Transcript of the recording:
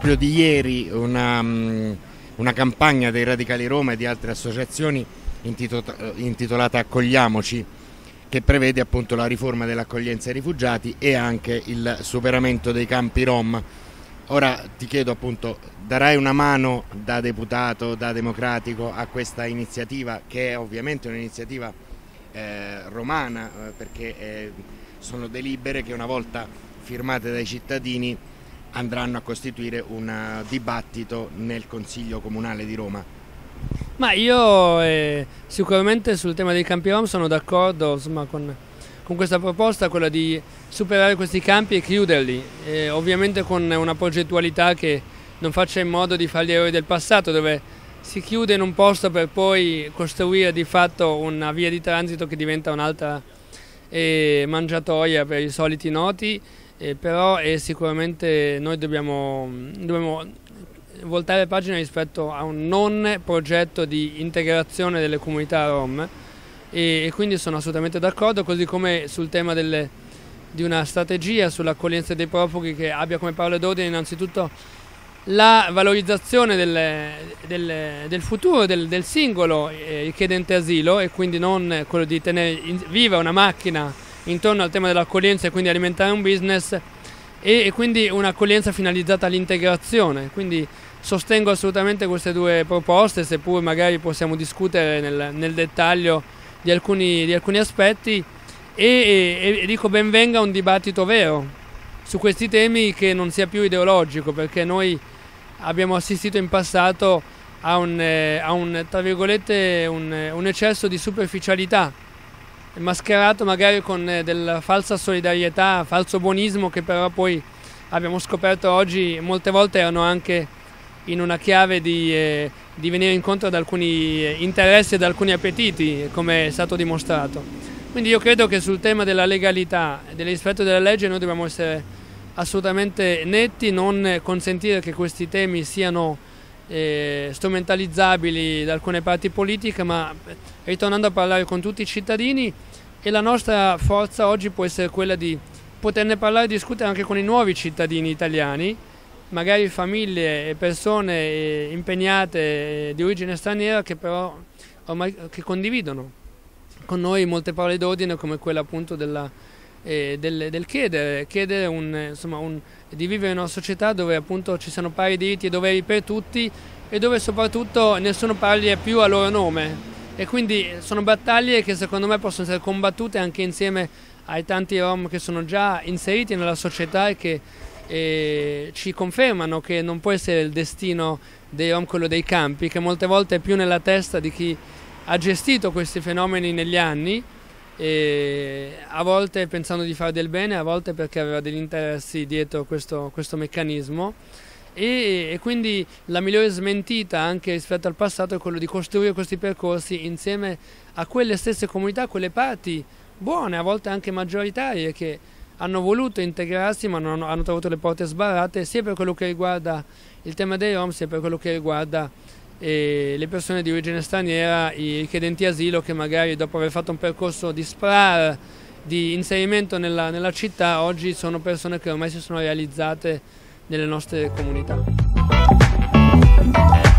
proprio di ieri una campagna dei Radicali Roma e di altre associazioni intitolata Accogliamoci, che prevede appunto la riforma dell'accoglienza ai rifugiati e anche il superamento dei campi rom. Ora ti chiedo appunto, darai una mano da deputato, da democratico, a questa iniziativa, che è ovviamente un'iniziativa romana, perché sono delibere che, una volta firmate dai cittadini, andranno a costituire un dibattito nel Consiglio Comunale di Roma. Ma io sicuramente sul tema dei campi rom sono d'accordo con questa proposta, quella di superare questi campi e chiuderli, ovviamente con una progettualità che non faccia in modo di fare gli errori del passato, dove si chiude in un posto per poi costruire di fatto una via di transito che diventa un'altra mangiatoia per i soliti noti. Però sicuramente noi dobbiamo voltare pagina rispetto a un non progetto di integrazione delle comunità rom, e quindi sono assolutamente d'accordo, così come sul tema di una strategia sull'accoglienza dei profughi che abbia come parola d'ordine innanzitutto la valorizzazione del futuro del singolo richiedente asilo, e quindi non quello di tenere viva una macchina intorno al tema dell'accoglienza e quindi alimentare un business, e quindi un'accoglienza finalizzata all'integrazione. Quindi sostengo assolutamente queste due proposte, seppur magari possiamo discutere nel dettaglio di alcuni aspetti, e dico ben venga un dibattito vero su questi temi che non sia più ideologico, perché noi abbiamo assistito in passato a un eccesso di superficialità, mascherato magari con della falsa solidarietà, falso buonismo, che però poi abbiamo scoperto oggi molte volte erano anche in una chiave di venire incontro ad alcuni interessi e ad alcuni appetiti, come è stato dimostrato. Quindi io credo che sul tema della legalità e del rispetto della legge noi dobbiamo essere assolutamente netti, non consentire che questi temi siano strumentalizzabili da alcune parti politiche, ma ritornando a parlare con tutti i cittadini. E la nostra forza oggi può essere quella di poterne parlare e discutere anche con i nuovi cittadini italiani, magari famiglie e persone impegnate di origine straniera che però ormai che condividono con noi molte parole d'ordine, come quella appunto del chiedere di vivere in una società dove appunto ci siano pari diritti e doveri per tutti, e dove soprattutto nessuno parli più a loro nome. E quindi sono battaglie che secondo me possono essere combattute anche insieme ai tanti rom che sono già inseriti nella società e che ci confermano che non può essere il destino dei rom quello dei campi, che molte volte è più nella testa di chi ha gestito questi fenomeni negli anni, e a volte pensando di fare del bene, a volte perché aveva degli interessi dietro questo meccanismo, e quindi la migliore smentita anche rispetto al passato è quello di costruire questi percorsi insieme a quelle stesse comunità, quelle parti buone, a volte anche maggioritarie, che hanno voluto integrarsi ma non hanno trovato le porte sbarrate, sia per quello che riguarda il tema dei rom, sia per quello che riguarda le persone di origine straniera, i richiedenti asilo, che magari dopo aver fatto un percorso di SPRAR, di inserimento nella città, oggi sono persone che ormai si sono realizzate nelle nostre comunità.